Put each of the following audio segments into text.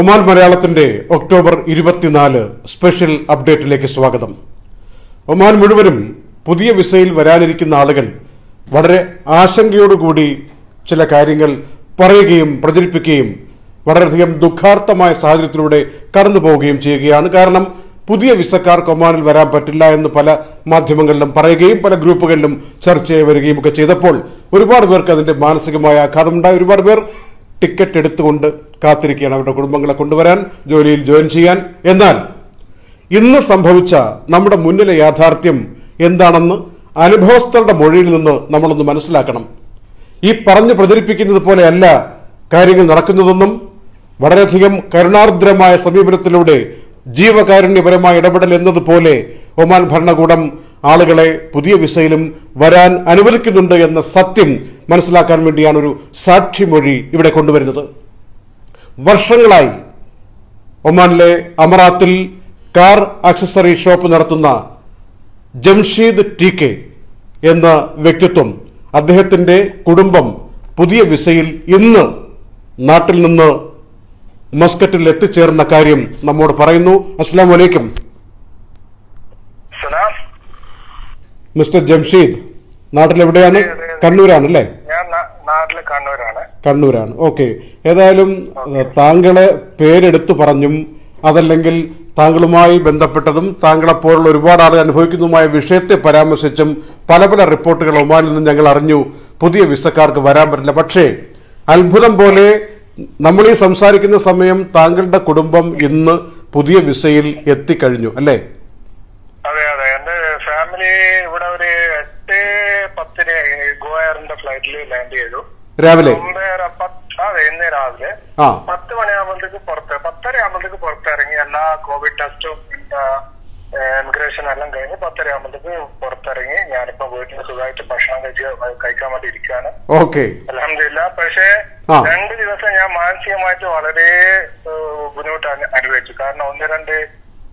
Oman മലയാളത്തിന്റെ October 24 special അപ്ഡേറ്റിലേക്ക് സ്വാഗതം. Oman മുഴുവനും പുതിയ വിസയിൽ വരാനിരിക്കുന്ന ആളുകൾ വളരെ ആശങ്കയോടുകൂടി ചില കാര്യങ്ങൾ പറയുകയും പ്രചരിപ്പിക്കുകയും വളരെയധികം ദുഃഖാർത്ഥമായ സാഹചര്യത്തിലൂടെ കടന്നു പോവുകയും ചെയ്യുകയാണ്. കാരണം പുതിയ വിസക്കാർക്ക് ഒമാനിൽ വരാൻ പറ്റില്ല എന്ന് പല മാധ്യമങ്ങളിലും പറയുകയും പല ഗ്രൂപ്പുകളിലും ചർച്ച ചെയ്തു വരികയും ഒക്കെ ചെയ്തപ്പോൾ ഒരുപാട് പേർക്ക് അതിന്റെ മാനസികമായ ആഘാതമുണ്ടായി. ഒരുപാട് പേർ ടിക്കറ്റ് എടുത്തുകൊണ്ട് കാത്തിരിക്കുകയാണ് അവരുടെ കുടുംബങ്ങളെ കൊണ്ടുവരാൻ, ജോലിയിൽ ജോയിൻ ചെയ്യാൻ. എന്നാൽ ഇന്ന് സംഭവിച്ച നമ്മുടെ മുന്നിലെ യാഥാർത്ഥ്യം എന്താണെന്ന് അനുഭവസ്ഥരുടെ മൊഴിയിൽ നിന്ന് നമ്മളൊന്ന് മനസ്സിലാക്കണം. ഈ പറഞ്ഞു പ്രചരിപ്പിക്കുന്നത് പോലെയല്ല കാര്യങ്ങൾ നടക്കുന്നതെന്നും വളരെയധികം കരുണാർദ്രമായ സമീപനത്തിലൂടെ ജീവകാരുണ്യപരമായ ഇടപെടൽ എന്നതുപോലെ ഒമാൻ ഭരണകൂടം ആളുകളെ പുതിയ വിസയിലും വരാൻ അനുവദിക്കുന്നുണ്ട് എന്ന സത്യം മനസ്സിലാക്കാൻ വേണ്ടിയാണ് ഒരു സാക്ഷിമൊഴി ഇവിടെ കൊണ്ടുവരുന്നത്. വർഷങ്ങളായി ഒമാനിലെ അമറാത്തിൽ കാർ ആക്സസറി ഷോപ്പ് നടത്തുന്ന ജംഷീദ് ടി കെ എന്ന വ്യക്തിത്വം, അദ്ദേഹത്തിന്റെ കുടുംബം പുതിയ വിസയിൽ ഇന്ന് നാട്ടിൽ നിന്ന് മസ്കറ്റിൽ എത്തിച്ചേർന്ന കാര്യം നമ്മോട് പറയുന്നു. അസ്സലാമു അലൈക്കും മിസ്റ്റർ ജംഷീദ്. നാട്ടിലെവിടെയാണ്? കണ്ണൂരാണല്ലേ? കണ്ണൂരാണ്. ഓക്കെ. ഏതായാലും താങ്കളെ പേരെടുത്തു പറഞ്ഞും അതല്ലെങ്കിൽ താങ്കളുമായി ബന്ധപ്പെട്ടതും താങ്കളെപ്പോലുള്ള ഒരുപാട് ആളുകൾ അനുഭവിക്കുന്നതുമായ വിഷയത്തെ പരാമർശിച്ചും പല പല റിപ്പോർട്ടുകൾ ഒമാനിൽ നിന്ന് ഞങ്ങൾ അറിഞ്ഞു. പുതിയ വിസക്കാർക്ക് വരാൻ പറ്റില്ല. പക്ഷേ അത്ഭുതം പോലെ നമ്മൾ ഈ സംസാരിക്കുന്ന സമയം താങ്കളുടെ കുടുംബം ഇന്ന് പുതിയ വിസയിൽ എത്തിക്കഴിഞ്ഞു അല്ലേ? അതെ അതെ. എന്റെ ഫാമിലി ഇവിടെ ഒരു 8:10 ഗോയറിന്റെ ഫ്ലൈറ്റിൽ ലാൻഡ് ചെയ്തു. രാവിലെ ഇന്ന് രാവിലെ 10 മണിയാകുമ്പോഴത്തേക്ക് പുറത്ത് 10:30 പുറത്തിറങ്ങി. എല്ലാ കോവിഡ് ടെസ്റ്റും ഇമിഗ്രേഷൻ എല്ലാം കഴിഞ്ഞ് 10:30 പുറത്തിറങ്ങി. ഞാനിപ്പോ വീട്ടിൽ സുഖമായിട്ട് ഭക്ഷണം കഴിക്കാൻ വേണ്ടി ഇരിക്കുകയാണ്. ഓക്കെ, അൽഹംദുലില്ലാ. പക്ഷേ 2 ദിവസം ഞാൻ മാനസികമായിട്ട് വളരെ ബുദ്ധിമുട്ട് അനുഭവിച്ചു. കാരണം 1-2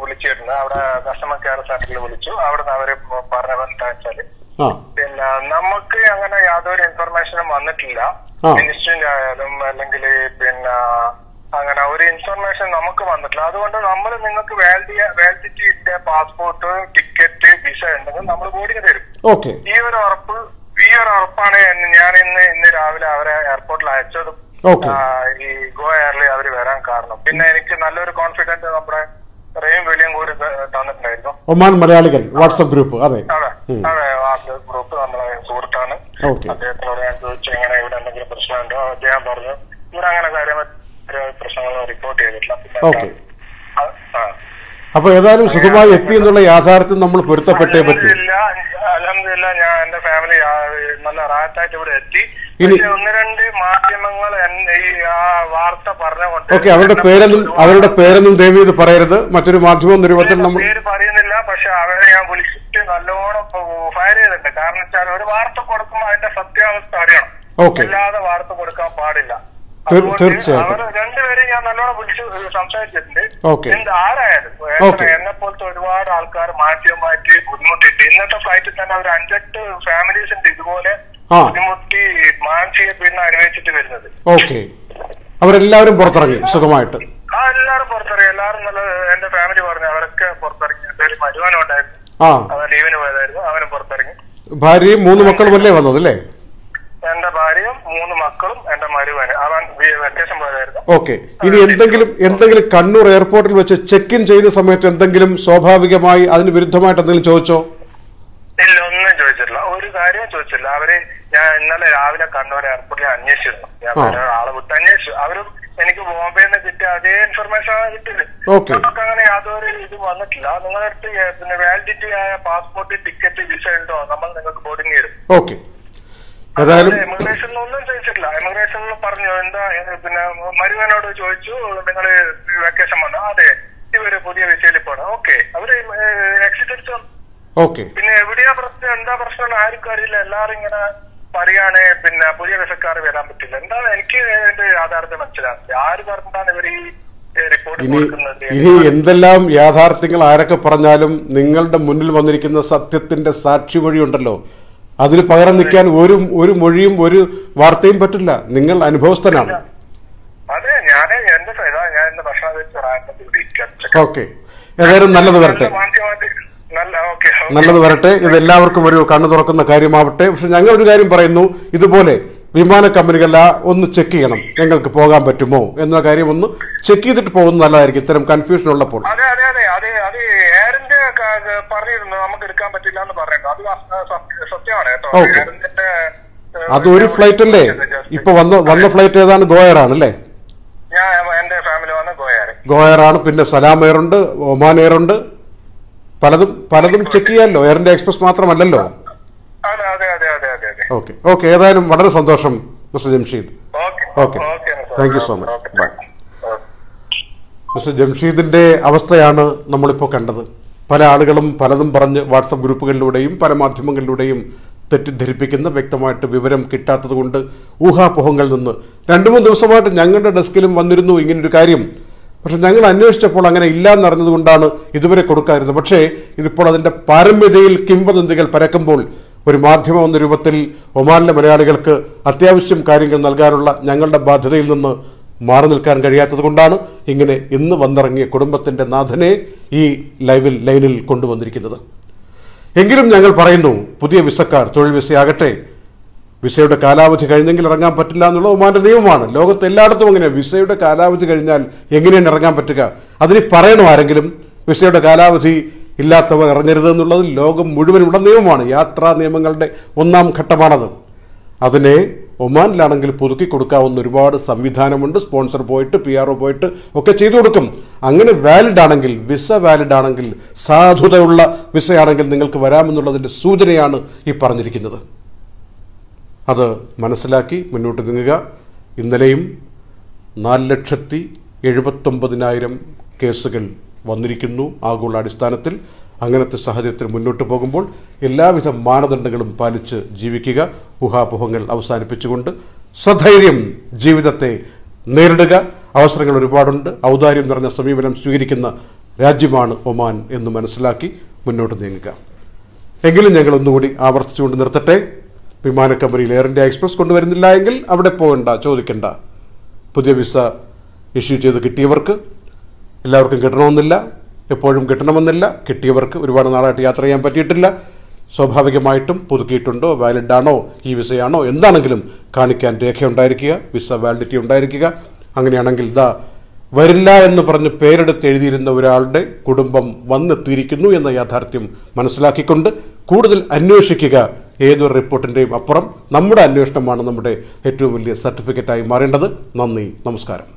വിളിച്ചിരുന്നു. അവിടെ കസ്റ്റമർ കെയർ സെന്ററിൽ വിളിച്ചു. അവിടെ നിന്ന് അവര് പറഞ്ഞതെന്താ വെച്ചാല് പിന്നെ നമുക്ക് അങ്ങനെ യാതൊരു ഇൻഫർമേഷനും വന്നിട്ടില്ല. മിനിസ്റ്ററിന്റെ ആയാലും അല്ലെങ്കിൽ പിന്നെ അങ്ങനെ ഒരു ഇൻഫർമേഷൻ നമുക്ക് വന്നിട്ടില്ല. അതുകൊണ്ട് നമ്മൾ നിങ്ങൾക്ക് വാലിഡിറ്റിന്റെ പാസ്പോർട്ട്, ടിക്കറ്റ്, വിസ ഉണ്ടെങ്കിൽ നമ്മൾ ബോർഡിന് തരും. ഈ ഒരു ഉറപ്പാണ് ഞാൻ ഇന്ന് രാവിലെ അവരെ എയർപോർട്ടിൽ അയച്ചതും ഈ ഗോ എയറിൽ അവര് വരാൻ കാരണം. പിന്നെ എനിക്ക് നല്ലൊരു കോൺഫിഡൻസ് നമ്മുടെ റെയിം വെളിയും കൂടി തന്നിട്ടുണ്ടായിരുന്നു. ഒമാൻ മലയാളികൾ വാട്സ്ആപ്പ് ഗ്രൂപ്പ്. അതെ, വാട്സ്ആപ്പ് ഗ്രൂപ്പ് നമ്മളെ സുഹൃത്താണ്. അദ്ദേഹത്തിനോട് ഞാൻ ചോദിച്ചു എങ്ങനെ ഇവിടെ എന്തെങ്കിലും പ്രശ്നമുണ്ടോ. അദ്ദേഹം പറഞ്ഞു ഇവിടെ അങ്ങനെ കാര്യം പ്രശ്നങ്ങളോ റിപ്പോർട്ട് ചെയ്തിട്ടില്ല. അപ്പൊ ഏതായാലും സുഖമായി എത്തി എന്നുള്ള യാഥാർത്ഥ്യം നമ്മൾ പൊരുത്തപ്പെട്ടേ പറ്റൂ. അൽഹംദുലില്ലാ ഞാൻ എന്റെ ഫാമിലി നല്ല റാഹത്തായിട്ട് ഇവിടെ എത്തി. പക്ഷെ 1-2 മാധ്യമങ്ങൾ വാർത്ത പറഞ്ഞുകൊണ്ട് അവരുടെ പേരൊന്നും ദയവീത് പറയരുത്. മറ്റൊരു മാധ്യമം നിരൂപത്തിൽ നമ്മൾ പേര് പറയുന്നില്ല. പക്ഷെ അവരെ ഞാൻ വിളിച്ചിട്ട് നല്ലോണം ഫയർ ചെയ്തിട്ടുണ്ട്. കാരണം വെച്ചാൽ ഒരു വാർത്ത കൊടുക്കുമ്പോൾ അതിന്റെ സത്യാവസ്ഥ അറിയണം, അല്ലാതെ വാർത്ത കൊടുക്കാൻ പാടില്ല. തീർച്ചയായിട്ടും 2 പേരെ ഞാൻ നല്ലോണം വിളിച്ച് സംസാരിച്ചിട്ടുണ്ട്. ആരായാലും എന്നെ പോലത്തെ ഒരുപാട് ആൾക്കാർ മാധ്യമമായിട്ട് ബുദ്ധിമുട്ടിട്ട് ഇന്നത്തെ ഫ്ലൈറ്റിൽ തന്നെ ഒരു 5-8 ഫാമിലീസ് ഉണ്ട് ഇതുപോലെ ബുദ്ധിമുട്ടി മാനസിക പിന്നെ അനുഭവിച്ചിട്ട് വരുന്നത്. ഓക്കെ, അവരെല്ലാവരും പുറത്തിറങ്ങി സുഖമായിട്ട്. എല്ലാവരും പുറത്തിറങ്ങി. എല്ലാവരും നല്ല എന്റെ ഫാമിലി പറഞ്ഞു അവരൊക്കെ പുറത്തിറങ്ങി. എന്തായാലും മരുവനും ഉണ്ടായിരുന്നു, അവൻ ലീവിന് പോയതായിരുന്നു, അവനും പുറത്തിറങ്ങി. ഭാര്യയും 3 മക്കളും അല്ലേ വന്നത് അല്ലേ? എന്റെ ഭാര്യയും 3 മക്കളും എന്റെ മരുവനും. അവൻ വെക്കേഷൻ പോയതായിരുന്നു. ഓക്കെ. ഇനി എന്തെങ്കിലും കണ്ണൂർ എയർപോർട്ടിൽ വെച്ച് ചെക്ക് ഇൻ ചെയ്ത സമയത്ത് എന്തെങ്കിലും സ്വാഭാവികമായി അതിന് വിരുദ്ധമായിട്ട് എന്തെങ്കിലും ചോദിച്ചോ? ഇല്ല, ഒന്നും ചോദിച്ചിട്ടില്ല. ഒരു കാര്യവും ചോദിച്ചില്ല. അവര് ഞാൻ ഇന്നലെ രാവിലെ കണ്ണൂർ എയർപോർട്ടിൽ അന്വേഷിച്ചിരുന്നു. ഞാൻ ആളെ വിട്ട് അന്വേഷിച്ചു. അവരും എനിക്ക് ബോംബെയിൽ നിന്ന് കിട്ടിയ അതേ ഇൻഫർമേഷൻ ആണ് കിട്ടിയത്. നമുക്ക് അങ്ങനെ യാതൊരു ഇത് വന്നിട്ടില്ല. നിങ്ങളടുത്ത് പിന്നെ വാലിഡിറ്റി ആയ പാസ്പോർട്ട്, ടിക്കറ്റ്, വിസ ഉണ്ടോ നമ്മൾ നിങ്ങൾക്ക് ബോർഡിംഗ് തരും. ഓക്കെ. ഇമിഗ്രേഷനിലൊന്നും ചോദിച്ചിട്ടില്ല. ഇമിഗ്രേഷനിൽ പറഞ്ഞു എന്താ പിന്നെ മരുവനോട് ചോദിച്ചു നിങ്ങള് വെക്കേഷൻ വന്നു. അതെ, ഇവര് Okay. In every other and the person I carried a Laringana, Pariane, Pina, Puria Sakarvana, and Nallaverte, the Lavarco, Kanadork, the Karimate, Sango Garim Parano, Idubole, Vimana Camarilla, on the Cheki, Angle Kapoga, but Timo, and the Karimuno, Cheki the Pon, the Larry, get them confused on the Port. Are there, Paladum Chekiello, Ernd Express Matra Madello. Okay, okay, then what are Santosham, Mr. Jamsheed? Okay, thank you so much. Bye. Mr. Jamsheed in day, Avastayana, Namalipo Kanda, Paladum, Paladum Baranja, WhatsApp group and Ludeim, Paramatimung and Ludeim, Tetripic in the Victimite, Viveram Kitata Wunda, Uha Pohongalun, Random Dosovat and Yanga Daskilum Vandirinu in Ricarium. But Nangal announced upon an Ilan or Nundana, Idubere Kurka, the Bache, in the Poland, the Paramedil, Kimber and the Paracambol, where Martima on the Rivatil, Oman the Mariagalka, Atavishim Karing and Nalgarola, Nangal the Badril, Maranel Kangariata Gundana, Ingene, in the Wanderanga, Kurumbat and Nathane, E. Livil, Lainil Kunduvandrikida. Ingrim Nangal Parano, Pudia Visakar, Tori Visiagate. We saved a Kala with the Karinangal Rangam Patilan, low Manda Newman, Logo Teladong, we saved a Kala with the Karinal, Yangin and Rangam Patica. Adri Parano Aragilum, we saved a Kala with the Ilata Raneran, Logo Muduman Newman, Yatra, Nemangal, Unam Katamana. Adane, Oman Lanangal Puduki Kurka on the reward, Samvidhanamunda, sponsor poet, PRO poet, Okachidukum, Angan valid Anangil, Visa valid Anangil, Sadhudaula, Visa Anangil Ningal Kavaram, the Sudriana, Iparnikinada. Other Manasalaki, Minuta Dinga, in the name Nalachati, Erebatumpadinairam, Kesakil, Vandrikinu, Aguladistatil, Anganat Sahajatil Minuta Bogumbol, Illa with a Mana than Nagalum Palich, Jivikiga, Uha Pohangel, outside Pichunda, Satharium, Jivitate, Nerdaga, Ausrangal Rewardund, Audarium Ranasami, and Suirikina, Rajiman, Oman, in the Manasalaki, Minuta Dinga. Egil Nagal Nudi, our student at the day. Vimana Company Air India Express കൊണ്ടുവരുന്നില്ല എങ്കിൽ അവിടെ പോകണ്ട ചോദിക്കണ്ട പുതിയ visa issue ചെയ്തു കിട്ടിയവർക്ക് എല്ലാവർക്കും കിട്ടണമെന്നില്ല എപ്പോഴും കിട്ടണമെന്നില്ല കിട്ടിയവർക്ക് ഒരുപാട് നാളായിട്ട് യാത്ര ചെയ്യാൻ പറ്റിയിട്ടില്ല സ്വാഭാവികമായിട്ടും പുതുക്കിയിട്ടുണ്ടോ വാലിഡ് ആണോ ഈ വിസയാണോ എന്താണെങ്കിലും കാണിക്കാൻ രേഖ ഉണ്ടായിരിക്കുക വിസ വാലിഡിറ്റി ഉണ്ടായിരിക്കുക അങ്ങനെയാണെങ്കിൽ ദാ വരില്ല എന്ന് പറഞ്ഞു പേരെടുത്ത് എഴുതിയിരുന്ന ഒരാളുടെ കുടുംബം വന്നെത്തിയിരിക്കുന്നു എന്ന യാഥാർത്ഥ്യം മനസ്സിലാക്കിക്കൊണ്ട് കൂടുതൽ അന്വേഷിക്കുക ഏതൊരു റിപ്പോർട്ടിന്റെയും അപ്പുറം നമ്മുടെ അന്വേഷണമാണ് നമ്മുടെ ഏറ്റവും വലിയ സർട്ടിഫിക്കറ്റായി മാറേണ്ടത് നന്ദി നമസ്കാരം